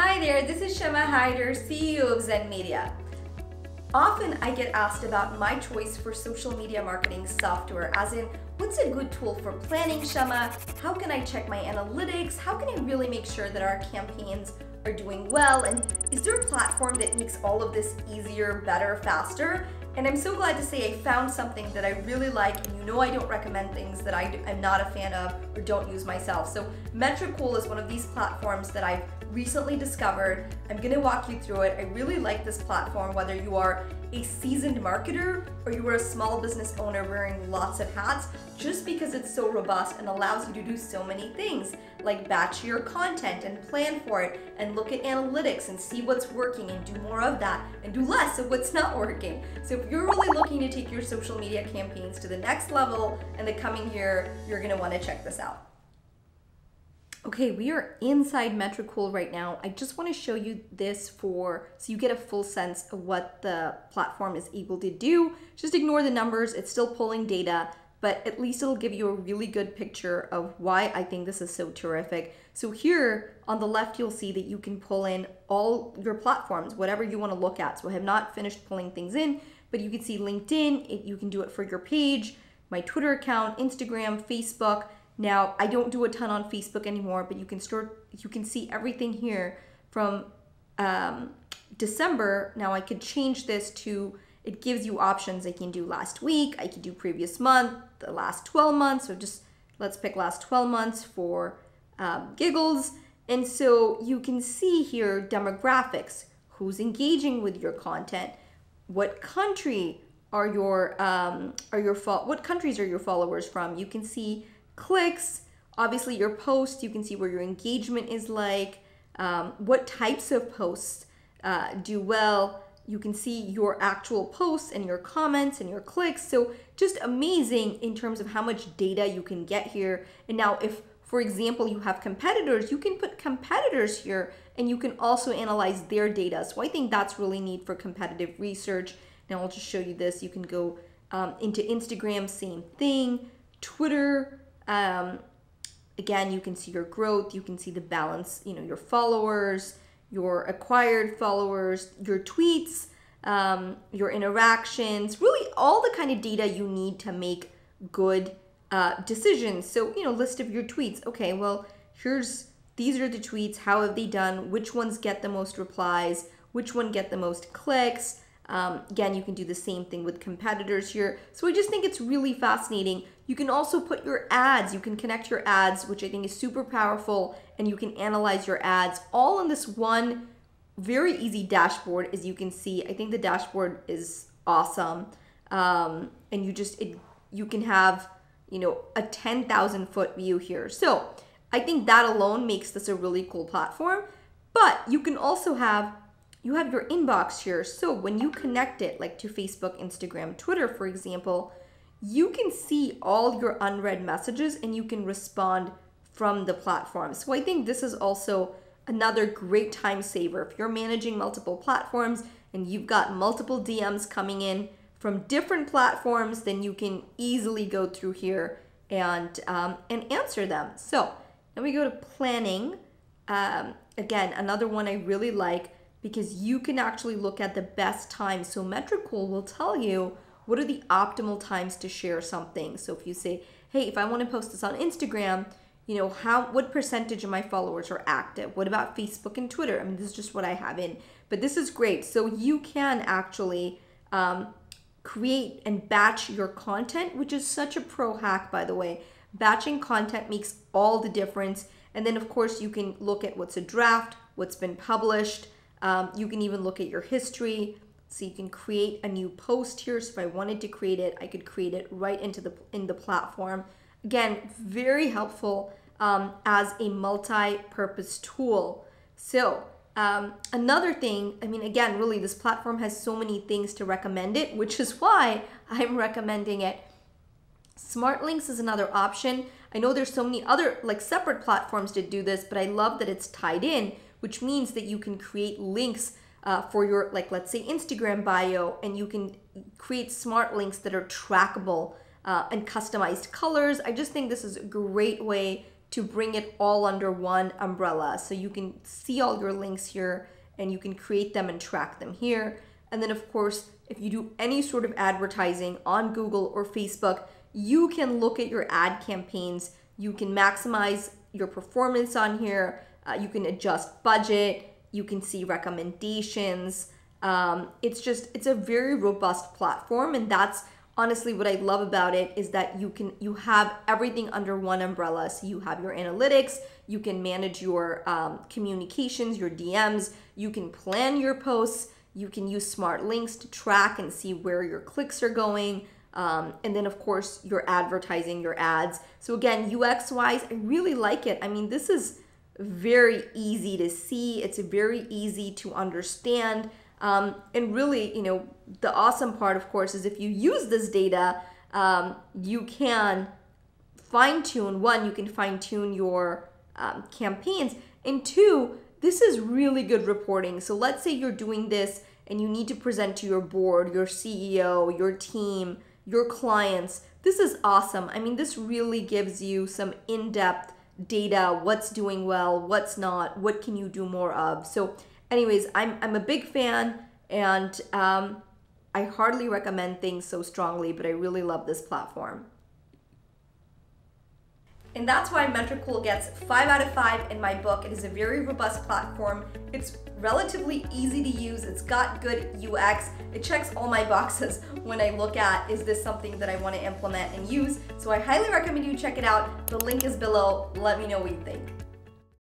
Hi there, this is Shama Hyder, CEO of Zen Media. Often I get asked about my choice for social media marketing software, as in, what's a good tool for planning, Shama? How can I check my analytics? How can I really make sure that our campaigns are doing well? And is there a platform that makes all of this easier, better, faster? And I'm so glad to say I found something that I really like, and you know I don't recommend things that I'm not a fan of or don't use myself. So Metricool is one of these platforms that I've recently discovered. I'm gonna walk you through it. I really like this platform, whether you are a seasoned marketer or you are a small business owner wearing lots of hats, just because it's so robust and allows you to do so many things, like batch your content and plan for it and look at analytics and see what's working and do more of that and do less of what's not working. So if you're really looking to take your social media campaigns to the next level in the coming year, you're gonna wanna check this out. Okay, we are inside Metricool right now. I just wanna show you this so you get a full sense of what the platform is able to do. Just ignore the numbers, it's still pulling data, but at least it'll give you a really good picture of why I think this is so terrific. So here on the left, you'll see that you can pull in all your platforms, whatever you wanna look at. So I have not finished pulling things in, but you can see LinkedIn, you can do it for your page, my Twitter account, Instagram, Facebook. Now, I don't do a ton on Facebook anymore, but you can see everything here from December. Now I could change this to, it gives you options. I can do last week, I can do previous month, the last 12 months, so just let's pick last 12 months for giggles. And so you can see here demographics, who's engaging with your content, what country what countries are your followers from. You can see clicks, obviously your posts, you can see where your engagement is like, what types of posts do well. You can see your actual posts and your comments and your clicks. So just amazing in terms of how much data you can get here. And now if, for example, you have competitors, you can put competitors here and you can also analyze their data. So I think that's really neat for competitive research. Now I'll just show you this. You can go into Instagram, same thing, Twitter. Again, you can see your growth, you can see the balance, you know, your followers, your acquired followers, your tweets, your interactions, really all the kind of data you need to make good decisions. So, you know, list of your tweets. Okay, well, these are the tweets. How have they done? Which ones get the most replies? Which one get the most clicks? Again, you can do the same thing with competitors here. So I just think it's really fascinating. You can also put your ads, you can connect your ads, which I think is super powerful, and you can analyze your ads all in this one very easy dashboard, as you can see. I think the dashboard is awesome. And you can have, you know, a 10,000 foot view here. So I think that alone makes this a really cool platform, but you can also have your inbox here. So when you connect it, like to Facebook, Instagram, Twitter, for example, you can see all your unread messages and you can respond from the platform. So I think this is also another great time saver. If you're managing multiple platforms and you've got multiple DMs coming in from different platforms, then you can easily go through here and answer them. So then we go to planning. Again, another one I really like, because you can actually look at the best time. So Metricool will tell you what are the optimal times to share something. So if you say, hey, if I want to post this on Instagram, you know, what percentage of my followers are active? What about Facebook and Twitter? I mean, this is just what I have in, but this is great. So you can actually create and batch your content, which is such a pro hack, by the way. Batching content makes all the difference. And then of course you can look at what's a draft, what's been published. You can even look at your history. So you can create a new post here. So if I wanted to create it, I could create it right into in the platform. Again, very helpful as a multi-purpose tool. So another thing, I mean, again, really this platform has so many things to recommend it, which is why I'm recommending it. Smart links is another option. I know there's so many other like separate platforms to do this, but I love that it's tied in, which means that you can create links for your, like, let's say Instagram bio, and you can create smart links that are trackable and customized colors. I just think this is a great way to bring it all under one umbrella. So you can see all your links here and you can create them and track them here. And then of course, if you do any sort of advertising on Google or Facebook, you can look at your ad campaigns. You can maximize your performance on here. You can adjust budget. You can see recommendations. It's a very robust platform, and that's honestly what I love about it, is that you have everything under one umbrella. So you have your analytics, you can manage your communications, your DMs, you can plan your posts, you can use smart links to track and see where your clicks are going. And then of course your advertising, your ads. So again, UX wise, I really like it. I mean, this is very easy to see. It's very easy to understand. And really, you know, the awesome part, of course, is if you use this data, you can fine tune. One, you can fine tune your campaigns. And two, this is really good reporting. So let's say you're doing this and you need to present to your board, your CEO, your team, your clients. This is awesome. I mean, this really gives you some in-depth data, what's doing well, what's not, what can you do more of. So anyways, I'm a big fan, and I hardly recommend things so strongly, but I really love this platform. And that's why Metricool gets 5 out of 5 in my book. It is a very robust platform. It's relatively easy to use. It's got good UX. It checks all my boxes when I look at, is this something that I want to implement and use? So I highly recommend you check it out. The link is below. Let me know what you think.